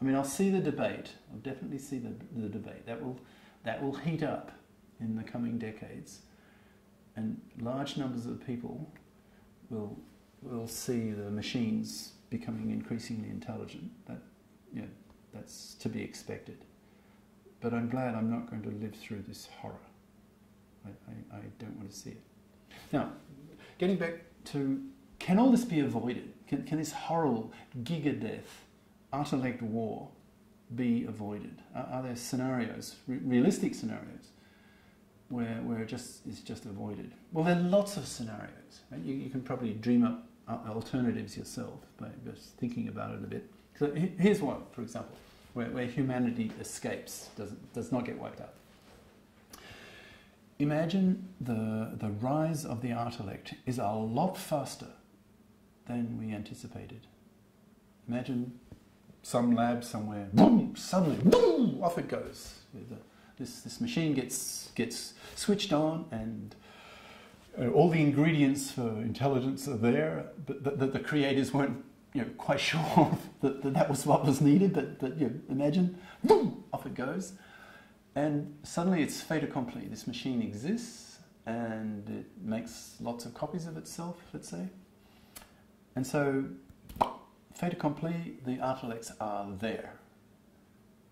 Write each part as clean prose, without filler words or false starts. I mean, I'll see the debate. I'll definitely see the debate. That will heat up in the coming decades, and large numbers of people will see the machines becoming increasingly intelligent. That, you know, that's to be expected. But I'm glad I'm not going to live through this horror. I don't want to see it. Now, getting back to, can all this be avoided? Can this horrible giga-death Artilect war be avoided? Are there scenarios, realistic scenarios, where it's just avoided? Well, there are lots of scenarios. Right? You can probably dream up alternatives yourself by just thinking about it a bit. So here's one, for example, where humanity escapes, does not get wiped out. Imagine the rise of the Artilect is a lot faster than we anticipated. Imagine some lab somewhere, boom, suddenly, boom, off it goes. This machine gets switched on, and all the ingredients for intelligence are there, but the creators weren't, you know, quite sure that was what was needed, but you know, imagine, boom, off it goes. And suddenly it's fait accompli. This machine exists, and it makes lots of copies of itself, let's say. And so, fait accompli, the Artilects are there,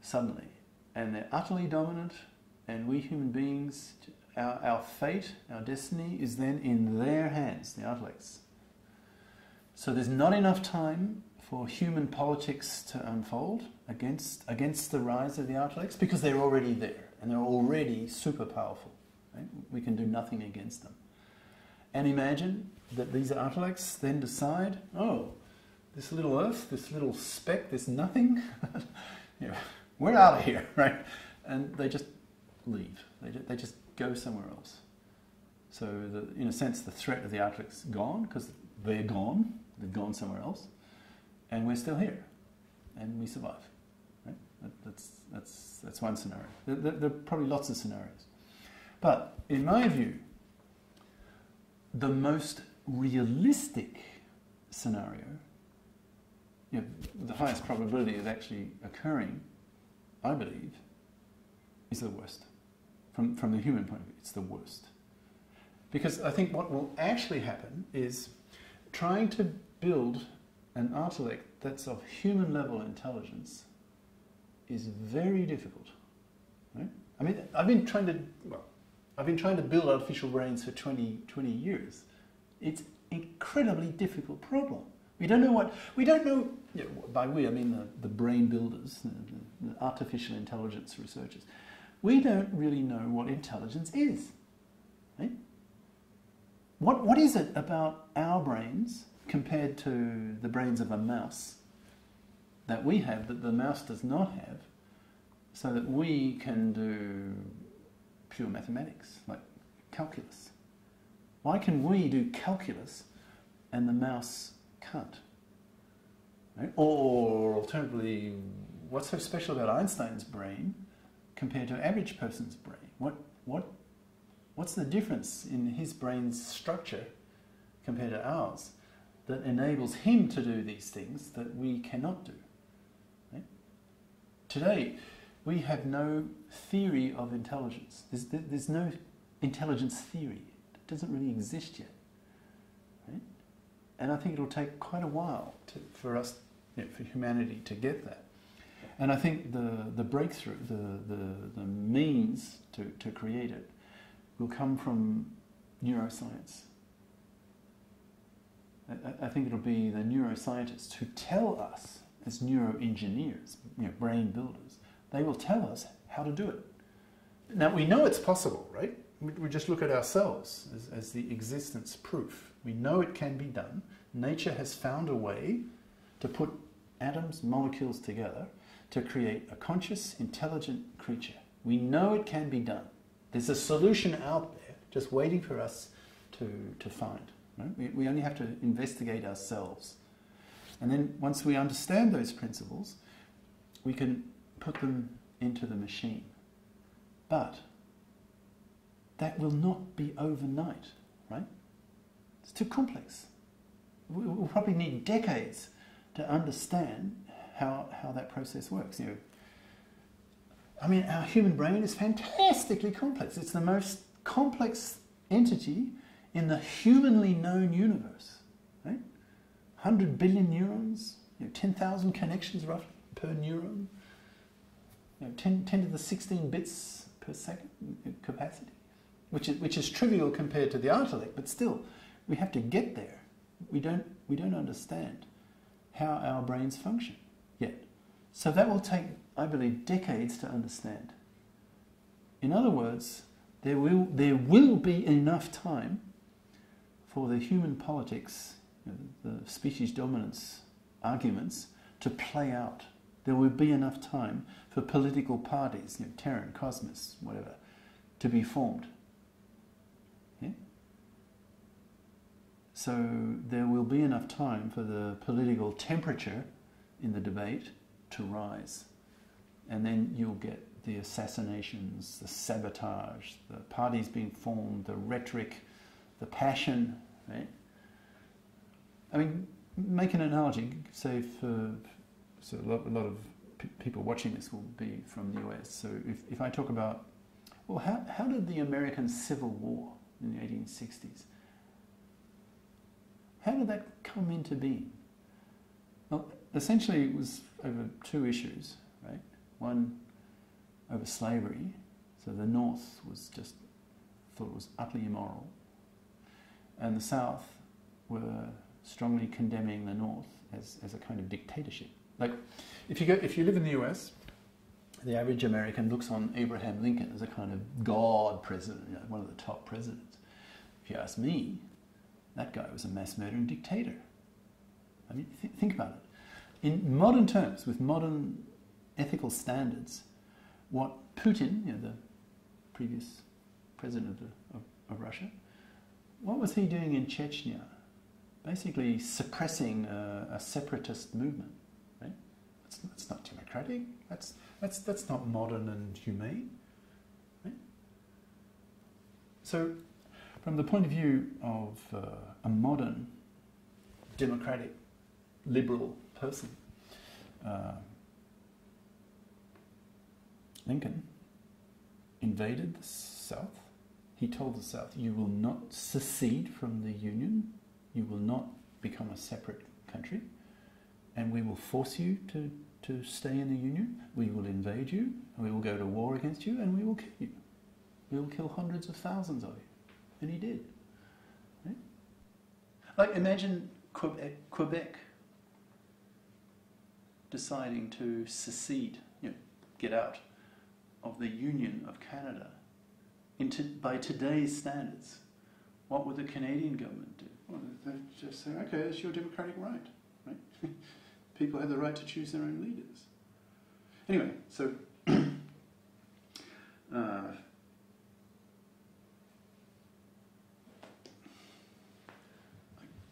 suddenly. And they're utterly dominant, and we human beings, our fate, our destiny, is then in their hands, the Artilects. So there's not enough time for human politics to unfold against the rise of the Artilects, because they're already there, and they're already super powerful. Right? We can do nothing against them. And imagine that these Artilects then decide, oh, this little earth, this little speck, this nothing, you know, we're out of here, right? And they just leave. They just go somewhere else. So in a sense, the threat of the Artilects is gone, because they're gone. They've gone somewhere else. And we're still here, and we survive. Right? That's one scenario. There are probably lots of scenarios, but in my view, the most realistic scenario, you know, the highest probability of actually occurring, I believe, is the worst. From the human point of view, it's the worst, because I think what will actually happen is trying to build an Artilect that's of human level intelligence is very difficult. Right? I mean, I've been trying to build artificial brains for 20 years. It's an incredibly difficult problem. We don't know, you know, by we I mean the brain builders, the artificial intelligence researchers. We don't really know what intelligence is. Right? What is it about our brains compared to the brains of a mouse that we have, that the mouse does not have, so that we can do pure mathematics, like calculus? Why can we do calculus and the mouse can't? Right? Or alternatively, what's so special about Einstein's brain compared to an average person's brain? What's the difference in his brain's structure compared to ours that enables him to do these things that we cannot do? Right? Today, we have no theory of intelligence. There's no intelligence theory. It doesn't really exist yet. Right? And I think it'll take quite a while for humanity to get that. And I think the breakthrough, the means to create it, will come from neuroscience. I think it'll be the neuroscientists who tell us, as neuroengineers, you know, brain builders, they will tell us how to do it. Now, we know it's possible, right? We just look at ourselves as the existence proof. We know it can be done. Nature has found a way to put atoms, molecules together to create a conscious, intelligent creature. We know it can be done. There's a solution out there just waiting for us to find. Right? We only have to investigate ourselves. And then once we understand those principles, we can put them into the machine. But that will not be overnight, right? It's too complex. We'll probably need decades to understand how that process works. You know, I mean, our human brain is fantastically complex. It's the most complex entity in the humanly known universe, right? 100 billion neurons, you know, 10,000 connections roughly per neuron, you know, 10 to the 16 bits per second capacity, which is trivial compared to the artilect, but still, we have to get there. We don't understand how our brains function yet. So that will take, I believe, decades to understand. In other words, there will be enough time for the human politics, you know, the species dominance arguments, to play out. There will be enough time for political parties, you know, Terran, Cosmos, whatever, to be formed. Yeah? So there will be enough time for the political temperature in the debate to rise. And then you'll get the assassinations, the sabotage, the parties being formed, the rhetoric, the passion, right? I mean, make an analogy, say for so a lot of people watching this will be from the US. So if I talk about, well, how did the American Civil War in the 1860s, how did that come into being? Well, essentially it was over two issues, right? One, over slavery, so the North was just thought it was utterly immoral, and the South were strongly condemning the North as a kind of dictatorship. Like, if you live in the US, the average American looks on Abraham Lincoln as a kind of God president, you know, one of the top presidents. If you ask me, that guy was a mass murdering dictator. I mean, think about it. In modern terms, with modern ethical standards, what Putin, you know, the previous president of Russia, what was he doing in Chechnya? Basically suppressing a separatist movement, right? That's not democratic. That's not modern and humane, right? So, from the point of view of a modern, democratic, liberal person, Lincoln invaded the South. He told the South, you will not secede from the Union, you will not become a separate country, and we will force you to stay in the Union, we will invade you, and we will go to war against you, and we will kill you. We will kill hundreds of thousands of you. And he did. Right? Like, imagine Quebec deciding to secede, you know, get out of the Union of Canada. By today's standards, what would the Canadian government do? Well, they'd just say, okay, that's your democratic right, right? People have the right to choose their own leaders. Anyway, so